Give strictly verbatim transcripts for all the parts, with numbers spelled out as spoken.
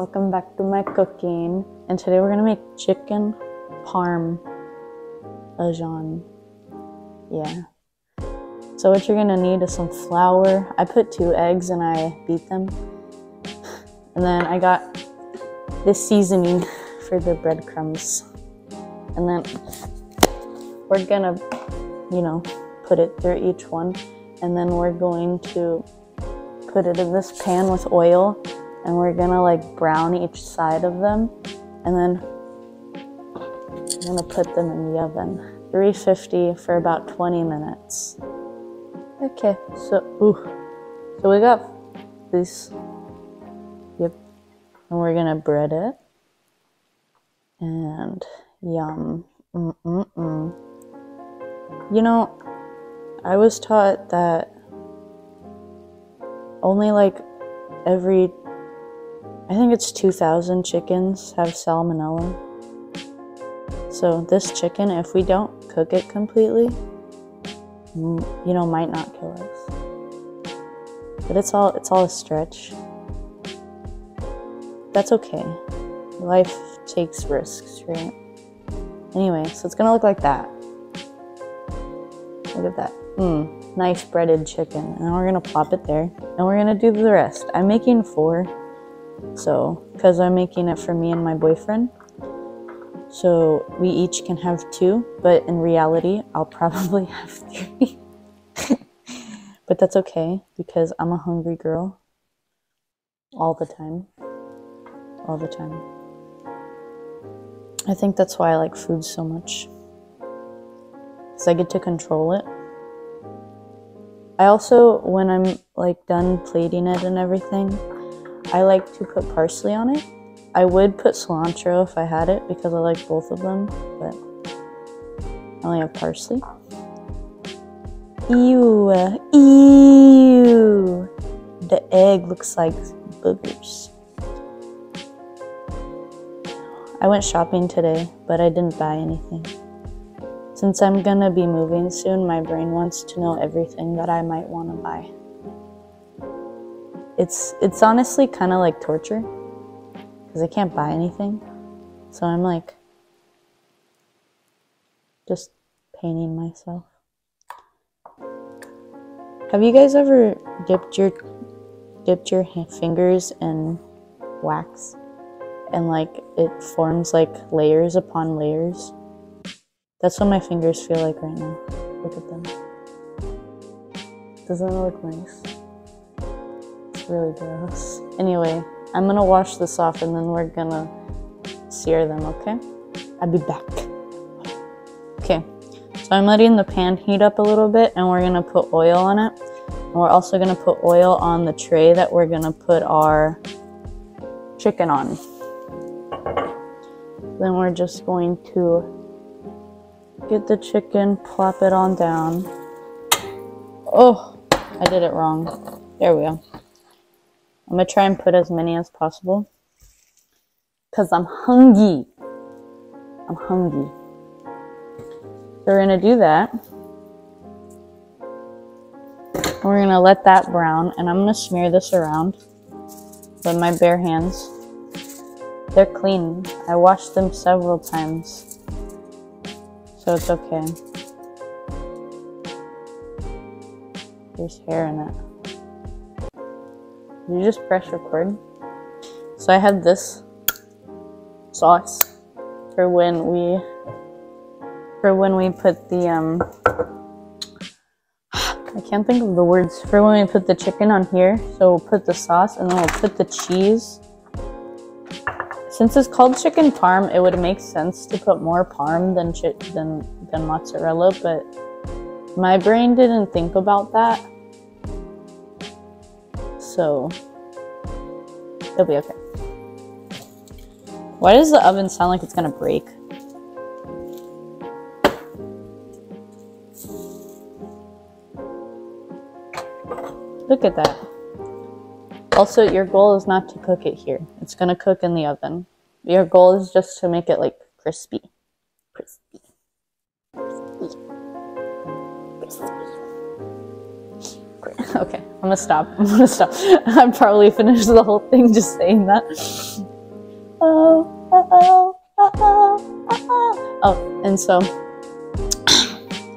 Welcome back to my cooking. And today we're gonna make chicken parmesan. Yeah. So what you're gonna need is some flour. I put two eggs and I beat them. And then I got this seasoning for the breadcrumbs. And then we're gonna, you know, put it through each one. And then we're going to put it in this pan with oil. And we're gonna like brown each side of them, and then I'm gonna put them in the oven. three fifty for about twenty minutes. Okay, so ooh, so we got this. Yep, and we're gonna bread it. And yum. Mm mm mm. You know, I was taught that only like every. I think it's two thousand chickens have salmonella. So this chicken, if we don't cook it completely, you know, might not kill us. But it's all it's all a stretch. That's okay. Life takes risks, right? Anyway, so it's gonna look like that. Look at that. Mmm, nice breaded chicken. And then we're gonna plop it there. And we're gonna do the rest. I'm making four. So, because I'm making it for me and my boyfriend, so we each can have two, but in reality, I'll probably have three. But that's okay, because I'm a hungry girl. All the time. All the time. I think that's why I like food so much. Because I get to control it. I also, when I'm, like, done plating it and everything, I like to put parsley on it. I would put cilantro if I had it because I like both of them, but I only have parsley. Ew, ew. The egg looks like boogers. I went shopping today, but I didn't buy anything. Since I'm gonna be moving soon, my brain wants to know everything that I might wanna buy. It's it's honestly kind of like torture, because I can't buy anything, so I'm like just painting myself. Have you guys ever dipped your dipped your fingers in wax, and like it forms like layers upon layers? That's what my fingers feel like right now. Look at them. Doesn't it look nice? Really gross. Anyway, I'm gonna wash this off and then we're gonna sear them, okay? I'll be back. Okay, so I'm letting the pan heat up a little bit and we're gonna put oil on it. And we're also gonna put oil on the tray that we're gonna put our chicken on. Then we're just going to get the chicken, plop it on down. Oh, I did it wrong. There we go. I'm gonna try and put as many as possible because I'm hungry. I'm hungry. So we're gonna do that. We're gonna let that brown, and I'm gonna smear this around with my bare hands. They're clean. I washed them several times, so it's okay. There's hair in it. You just press record. So I had this sauce for when we for when we put the um I can't think of the words for when we put the chicken on here. So we'll put the sauce and then we'll put the cheese. Since it's called chicken parm, it would make sense to put more parm than chi than than mozzarella, but my brain didn't think about that. So, it'll be okay. Why does the oven sound like it's gonna break? Look at that. Also, your goal is not to cook it here. It's gonna cook in the oven. Your goal is just to make it like crispy. Crispy. Crispy. Crispy. Okay, I'm gonna stop. I'm gonna stop. I probably finished the whole thing just saying that. oh, oh, oh, oh, oh, oh, oh. And so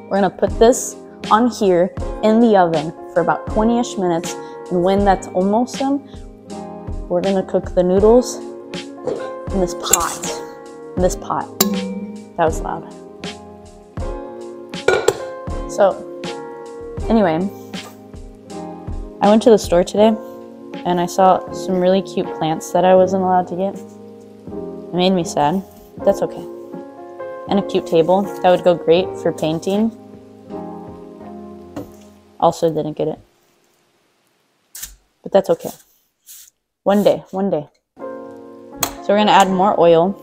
we're gonna put this on here in the oven for about twenty-ish minutes. And when that's almost done, we're gonna cook the noodles in this pot. In this pot. That was loud. So, anyway, I went to the store today and I saw some really cute plants that I wasn't allowed to get. It made me sad. That's okay. And a cute table. That would go great for painting. Also didn't get it. But that's okay. One day, one day. So we're gonna add more oil.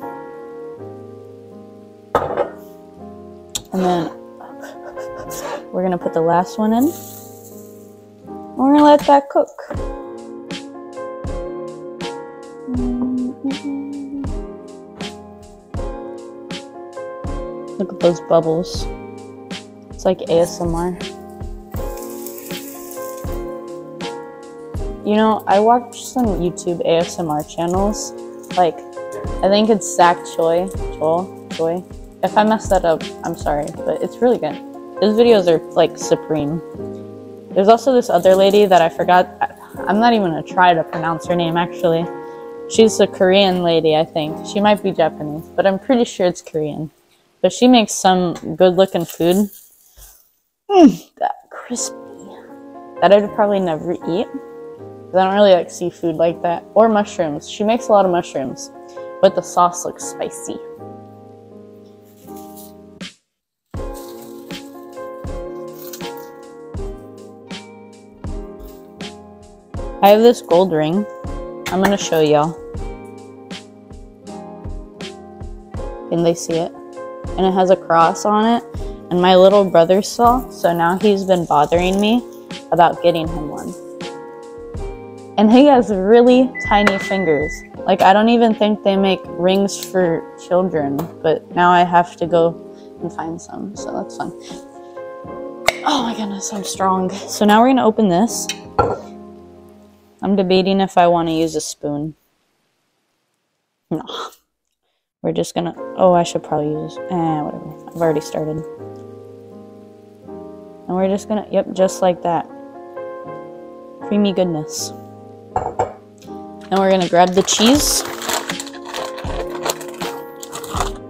And then we're gonna put the last one in. We're gonna let that cook. Mm-hmm. Look at those bubbles. It's like A S M R. You know, I watch some YouTube A S M R channels. Like, I think it's Zach Choi. Choi? Choi? If I mess that up, I'm sorry, but it's really good. His videos are, like, supreme. There's also this other lady that I forgot. I'm not even gonna try to pronounce her name, actually. She's a Korean lady, I think. She might be Japanese, but I'm pretty sure it's Korean. But she makes some good-looking food. Mm, that crispy. That I'd probably never eat. I don't really like seafood like that. Or mushrooms. She makes a lot of mushrooms. But the sauce looks spicy. I have this gold ring. I'm gonna show y'all. Can they see it? And it has a cross on it. And my little brother saw. So now he's been bothering me about getting him one. And he has really tiny fingers. Like, I don't even think they make rings for children, but now I have to go and find some, so that's fun. Oh my goodness, I'm strong. So now we're gonna open this. I'm debating if I wanna use a spoon. No. We're just gonna, oh, I should probably use, eh, whatever. I've already started. And we're just gonna, yep, just like that. Creamy goodness. And we're gonna grab the cheese.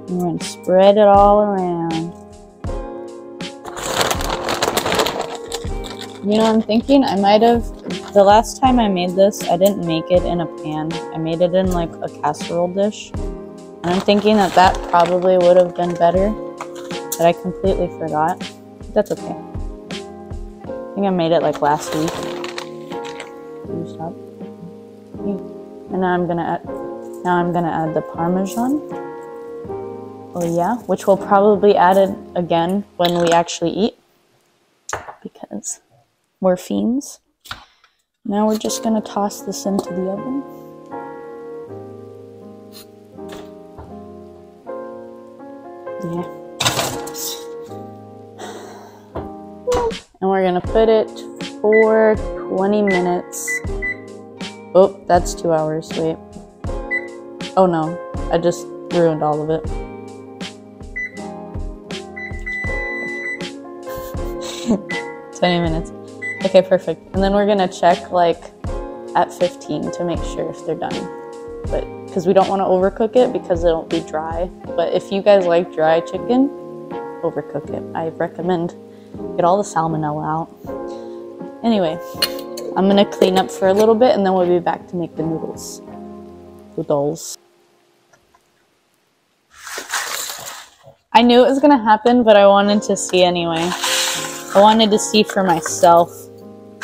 And we're gonna spread it all around. You know, I'm thinking I might have, the last time I made this, I didn't make it in a pan. I made it in like a casserole dish. And I'm thinking that that probably would have been better, but I completely forgot. That's okay. I think I made it like last week. Can you stop? And now I'm gonna add, now I'm gonna add the Parmesan. Oh yeah, which we'll probably add it again when we actually eat because we're fiends. Now we're just gonna toss this into the oven. Yeah. And we're gonna put it for twenty minutes. Oh, that's two hours, wait. Oh no, I just ruined all of it. twenty minutes. Okay, perfect. And then we're gonna check like at fifteen to make sure if they're done. But, because we don't wanna overcook it because it'll be dry. But if you guys like dry chicken, overcook it. I recommend get all the salmonella out. Anyway. I'm gonna clean up for a little bit and then we'll be back to make the noodles. Noodles. I knew it was gonna happen, but I wanted to see anyway. I wanted to see for myself.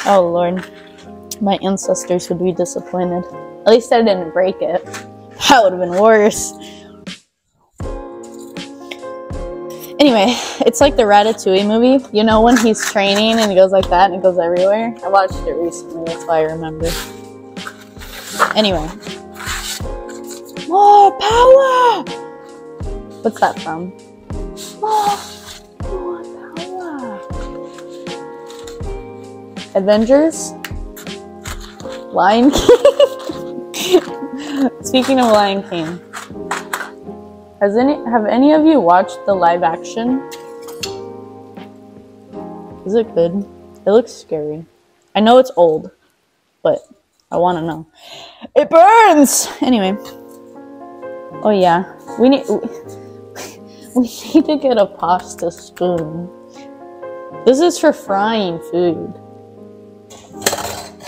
Oh Lord, my ancestors would be disappointed. At least I didn't break it. That would've been worse. Anyway, it's like the Ratatouille movie. You know when he's training and he goes like that and it goes everywhere? I watched it recently, that's why I remember. Anyway. More power! What's that from? More, more power! Avengers? Lion King? Speaking of Lion King, has any have any of you watched the live action? Is it good? It looks scary. I know it's old, but I want to know. It burns. Anyway. Oh yeah, we need we need to get a pasta spoon. This is for frying food.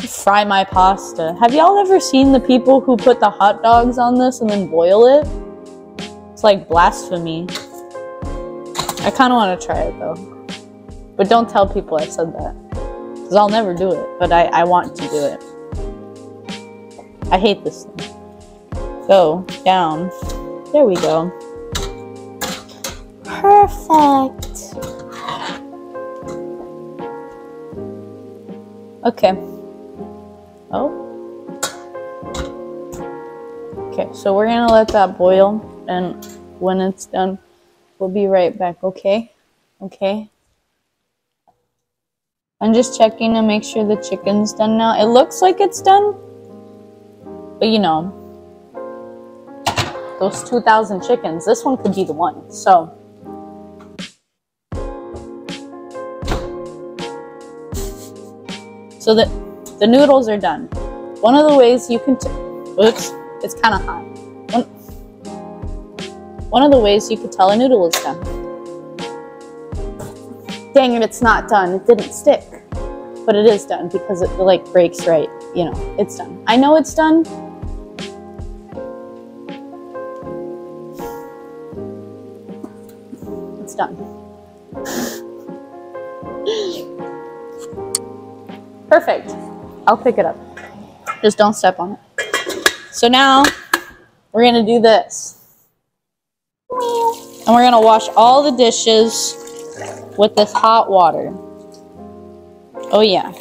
Fry my pasta. Have y'all ever seen the people who put the hot dogs on this and then boil it? It's like blasphemy. I kind of want to try it though. But don't tell people I said that. Because I'll never do it. But I, I want to do it. I hate this thing. Go down. There we go. Perfect. Okay. Oh. Okay, so we're gonna let that boil, and when it's done, we'll be right back, okay? Okay. I'm just checking to make sure the chicken's done now. It looks like it's done, but you know, those two thousand chickens, this one could be the one, so. So that the noodles are done. One of the ways you can, t oops, it's kind of hot. One, one of the ways you could tell a noodle is done. Dang it, it's not done. It didn't stick, but it is done because it like breaks right. You know, it's done. I know it's done. It's done. Perfect. I'll pick it up. Just don't step on it. So now we're gonna do this. And we're gonna wash all the dishes with this hot water. Oh yeah.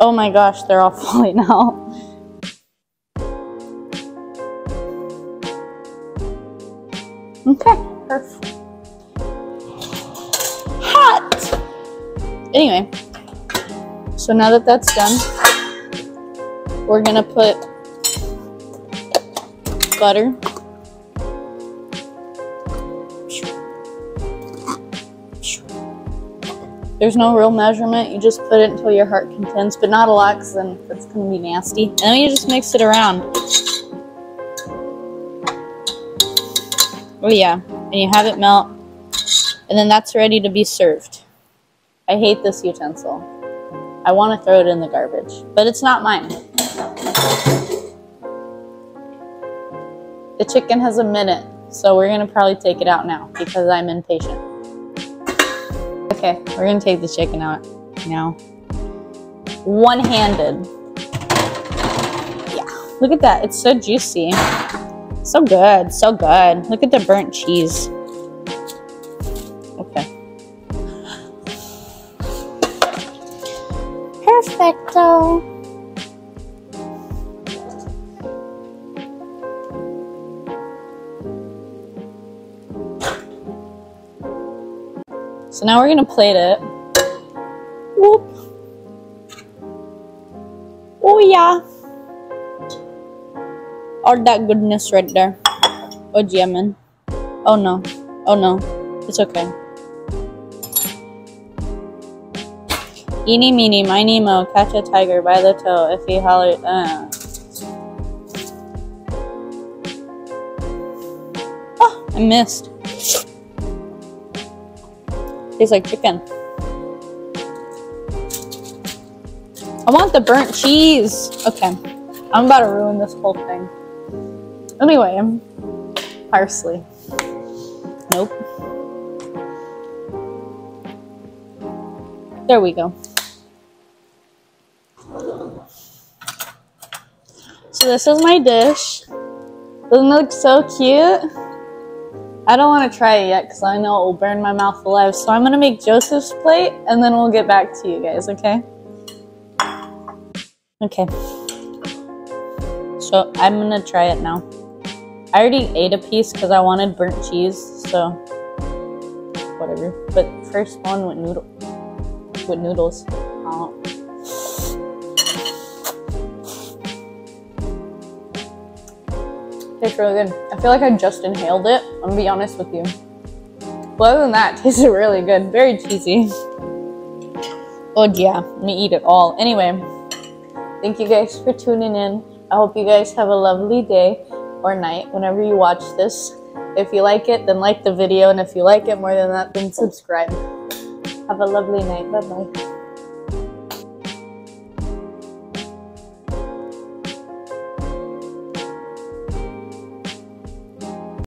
Oh my gosh, they're all falling out. Okay, perfect. Hot! Anyway. So now that that's done, we're gonna put butter. There's no real measurement, you just put it until your heart contends, but not a lot because then it's gonna be nasty. And then you just mix it around. Oh yeah, and you have it melt, and then that's ready to be served. I hate this utensil. I want to throw it in the garbage, but it's not mine. The chicken has a minute, so we're going to probably take it out now because I'm impatient. Okay, we're going to take the chicken out now. One-handed. Yeah, look at that. It's so juicy. So good, so good. Look at the burnt cheese. Okay. Perfecto. So now we're gonna plate it. Whoop. Oh yeah. All that goodness right there. Oh yeah, man. Oh no. Oh no. It's okay. Eeny, meeny, miny, mo, catch a tiger by the toe if he hollers. Uh. Oh, I missed. Tastes like chicken. I want the burnt cheese. Okay, I'm about to ruin this whole thing. Anyway, parsley. Nope. There we go. So this is my dish. Doesn't it look so cute? I don't want to try it yet because I know it will burn my mouth alive. So I'm going to make Joseph's plate and then we'll get back to you guys, okay? Okay. So I'm going to try it now. I already ate a piece because I wanted burnt cheese, so whatever. But first one with noodle, with noodles. Oh. Tastes really good. I feel like I just inhaled it. I'm gonna be honest with you. But other than that, it tastes really good. Very cheesy. Oh yeah, let me eat it all. Anyway, thank you guys for tuning in. I hope you guys have a lovely day or night whenever you watch this. If you like it, then like the video. And if you like it more than that, then subscribe. Have a lovely night. Bye-bye.